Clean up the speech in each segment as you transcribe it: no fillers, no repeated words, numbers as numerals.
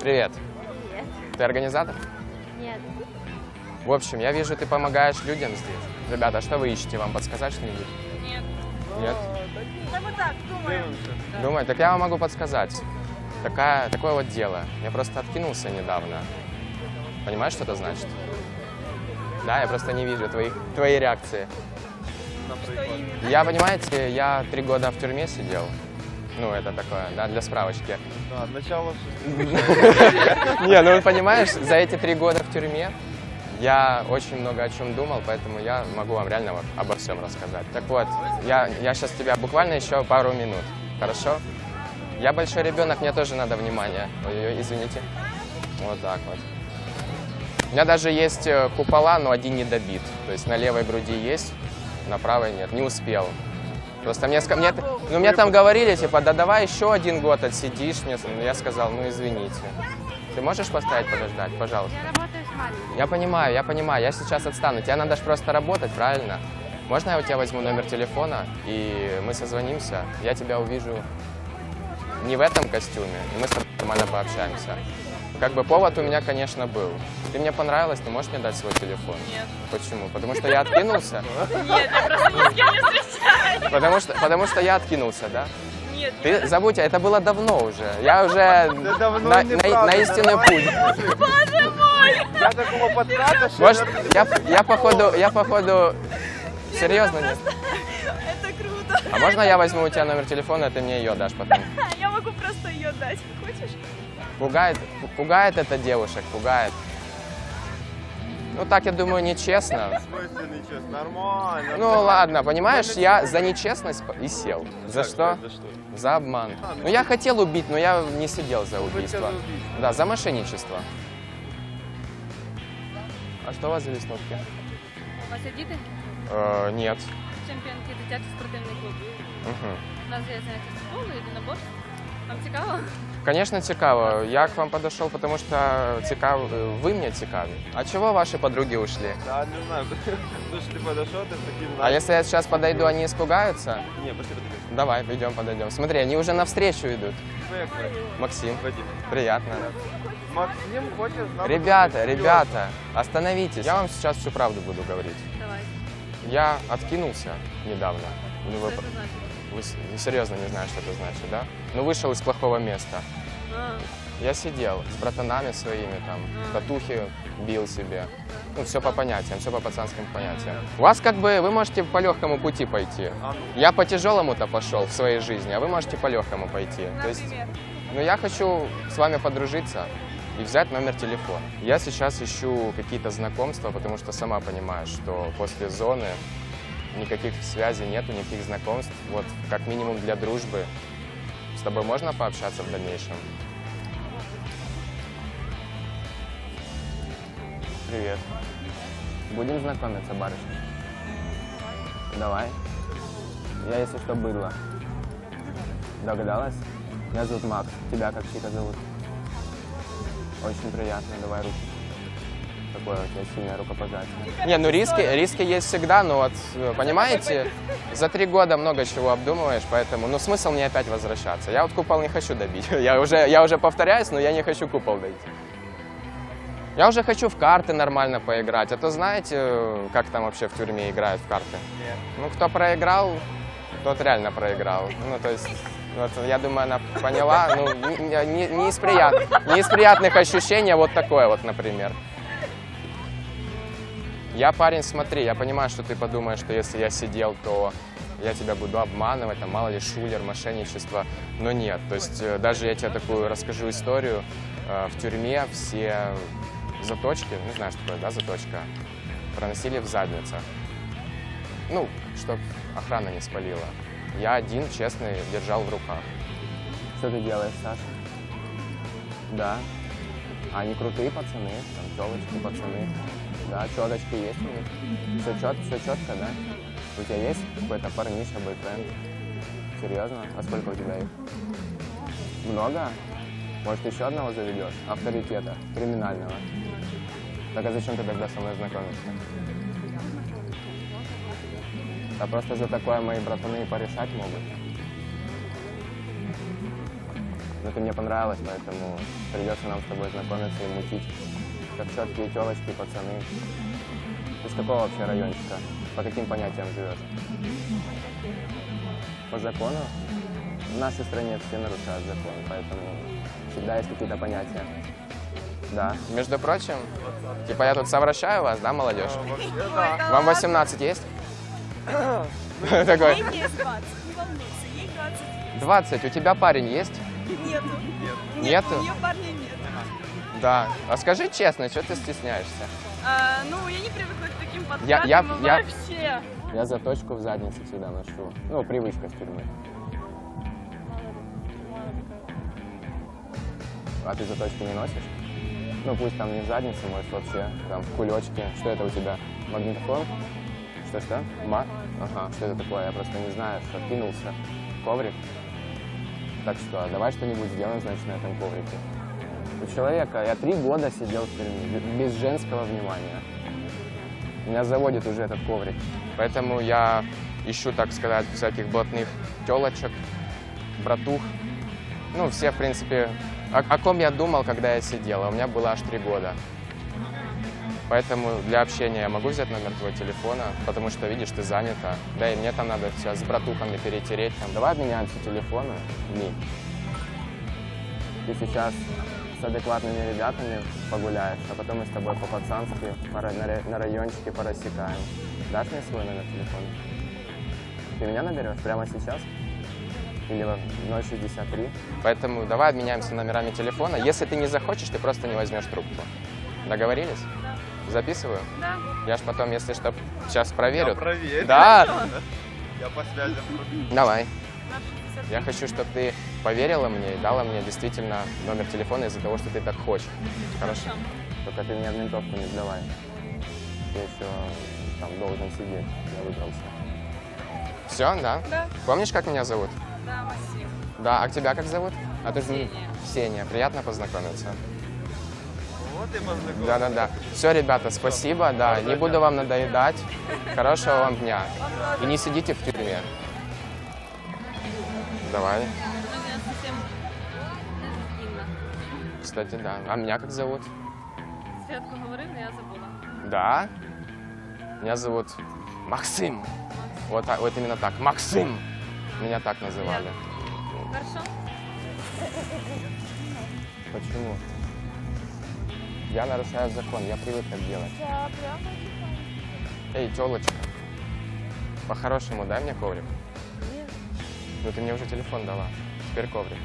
Привет. Привет. Ты организатор? Нет. В общем, я вижу, ты помогаешь людям здесь. Ребята, а что вы ищете? Вам подсказать что-нибудь? Нет. Нет? Да мы так думаем. Думаю, так я вам могу подсказать. Такое вот дело. Я просто откинулся недавно. Понимаешь, что это значит? Да, я просто не вижу твоей реакции. Я, понимаете, я 3 года в тюрьме сидел. Ну, это такое, да, для справочки. Да, начало. Не, ну, понимаешь, за эти 3 года в тюрьме я очень много о чем думал, поэтому я могу вам реально обо всем рассказать. Так вот, я сейчас тебя буквально еще пару минут, хорошо? Я большой ребенок, мне тоже надо внимание. Ой-ой, извините. Вот так вот. У меня даже есть купола, но один не добит. То есть на левой груди есть, на правой нет. Не успел. Просто мне там говорили, типа, да давай еще 1 год отсидишь. Я сказал, ну извините. Ты можешь поставить подождать, пожалуйста? Я работаю с маленьким. Я понимаю. Я сейчас отстану. Тебе надо же просто работать, правильно? Можно я у тебя возьму номер телефона, и мы созвонимся? Я тебя увижу не в этом костюме, и мы с тобой нормально пообщаемся. Как бы повод у меня, конечно, был. Ты мне понравилась, ты можешь мне дать свой телефон? Нет. Почему? Потому что я откинулся? Нет, я просто ни с кем не встречаюсь. Потому что я откинулся, да? Нет. Ты забудь, это было давно уже. Я уже на истинный путь. Боже мой! Я такого подката, что... Может, я походу... Серьезно, нет? Это круто. А можно я возьму у тебя номер телефона, а ты мне ее дашь потом? Я могу просто ее дать. Хочешь? Пугает это девушек, пугает. Ну так, я думаю, нечестно. В смысле нечестно? Нормально. Ну ладно, понимаешь, я за нечестность и сел. За что? За обман. Ну я хотел убить, но я не сидел за убийство. Да, за мошенничество. А что у вас за веснушки? У вас адиты? Нет. Чемпионки, дитячий спортивный клуб. У нас есть занятия футболу и единоборство. Вам цікаво? Конечно, цікаво. Я к вам подошел, потому что цікаво, вы мне цікавы. А чего ваши подруги ушли? Да, не знаю. Слушай, ты подошел, ты таким... А если я сейчас подойду, они испугаются? Не, пошли подойдем. Давай, пойдем, подойдем. Смотри, они уже навстречу идут. Максим, приятно. Максим хочет... Ребята, остановитесь. Я вам сейчас всю правду буду говорить. Давай. Я откинулся недавно. Вы серьезно не знаете, что это значит, да? Ну, вышел из плохого места. Я сидел с братанами своими, там, татухи бил себе. Ну, все по понятиям, все по пацанским понятиям. У вас как бы, вы можете по легкому пути пойти. Я по тяжелому-то пошел в своей жизни, а вы можете по легкому пойти. То есть, ну, я хочу с вами подружиться и взять номер телефона. Я сейчас ищу какие-то знакомства, потому что сама понимаю, что после зоны никаких связей нету, никаких знакомств. Вот, как минимум для дружбы. С тобой можно пообщаться в дальнейшем? Привет. Будем знакомиться, барышня? Давай. Я, если что, быдло. Догадалась? Меня зовут Макс. Тебя как Чика зовут? Очень приятно. Давай руки. Такое очень сильное рукопожатие. Не, ну риски есть всегда, но вот, понимаете, за 3 года много чего обдумываешь, поэтому, ну, смысл мне опять возвращаться. Я вот купол не хочу добить. Я уже повторяюсь, но я не хочу купол добить. Я уже хочу в карты нормально поиграть. А то знаете, как там вообще в тюрьме играют в карты? Нет. Ну, кто проиграл, тот реально проиграл. Ну, то есть... Вот, я думаю, она поняла. Ну, не из приятных ощущений, а вот такое вот, например. Я, парень, смотри, я понимаю, что ты подумаешь, что если я сидел, то я тебя буду обманывать, там, мало ли, шулер, мошенничество, но нет. То есть даже я тебе такую расскажу историю. В тюрьме все заточки, не знаю, что такое, да, заточка, проносили в задницах. Ну, чтоб охрана не спалила. Я один, честно, держал в руках. Что ты делаешь, Саша? Да. А они крутые пацаны, там, телочки, пацаны. Да, челочки есть у них. Все четко, да? У тебя есть какой-то парниша, бойфренд? Серьезно? А сколько у тебя их? Много? Может, еще одного заведешь? Авторитета, криминального. Так а зачем ты тогда со мной знакомишься? Да просто за такое мои братаны и порешать могут. но ты мне понравилась, поэтому придется нам с тобой знакомиться и мутить, как четкие телочки, пацаны. Ты с какого вообще райончика? По каким понятиям живешь? По закону? В нашей стране все нарушают закон, поэтому всегда есть какие-то понятия. Да. Между прочим, типа я тут совращаю вас, да, молодежь? Да. Вам 18 есть? Такой. 20. У тебя парень есть? Нету. Нету? У меня парня нет. Да. А скажи честно, что ты стесняешься? Ну, я не привыкла к таким подкатам вообще. Я заточку в заднице всегда ношу. Ну, привычка с тюрьмы. А ты заточку не носишь? Ну, пусть там не в заднице, может, вообще, там, в кулечке. Что это у тебя? Магнитофон? Что-что? Мат? Ага, что это такое? Я просто не знаю, что кинулся. Коврик? Так что, давай что-нибудь сделаем, значит, на этом коврике. У человека, я 3 года сидел в тюрьме, без женского внимания. Меня заводит уже этот коврик. Поэтому я ищу, так сказать, всяких блатных телочек, братух. Ну, все, в принципе... О ком я думал, когда я сидел, у меня было аж 3 года. Поэтому для общения я могу взять номер твоего телефона, потому что, видишь, ты занята. Да и мне там надо все с братухами перетереть. Там. Давай обменяемся телефоны. Ты сейчас с адекватными ребятами погуляешь, а потом мы с тобой по-пацански на райончике порассекаем. Дашь мне свой номер телефона? Ты меня наберешь прямо сейчас? Или 063. Поэтому давай обменяемся номерами телефона. Если ты не захочешь, ты просто не возьмешь трубку. Договорились? Да. Записываю? Да. Я ж потом, если что, сейчас проверю. Я проверю. Да. Я по связям. Давай. Я хочу, чтобы ты поверила мне и дала мне действительно номер телефона из-за того, что ты так хочешь. Хорошо. Только ты мне винтовку не сдавай. Я еще там должен сидеть. Я выбрался. Все, да? Да. Помнишь, как меня зовут? Да, Василий. Да, а тебя как зовут? А ты Ксения. Ксения, приятно познакомиться. Вот и познакомились. Да-да-да. Все, ребята, спасибо, да, не буду вам надоедать. Хорошего вам дня. И не сидите в тюрьме. Давай. Кстати, да. А меня как зовут? Светку говорил, но я забыла. Да? Меня зовут Максим. Вот, вот именно так, Максим. Меня так называли. Хорошо. Почему? Я нарушаю закон, я привык так делать. Эй, телочка, по-хорошему дай мне коврик. Нет. Ну ты мне уже телефон дала, теперь коврик.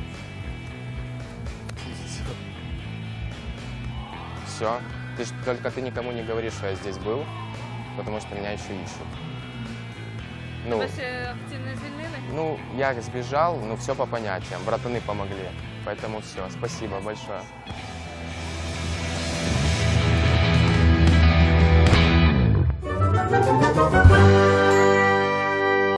Все. Только ты никому не говоришь, что я здесь был, потому что меня еще ищут. Ну, ну, я сбежал, но все по понятиям. Братаны помогли. Поэтому все. Спасибо большое.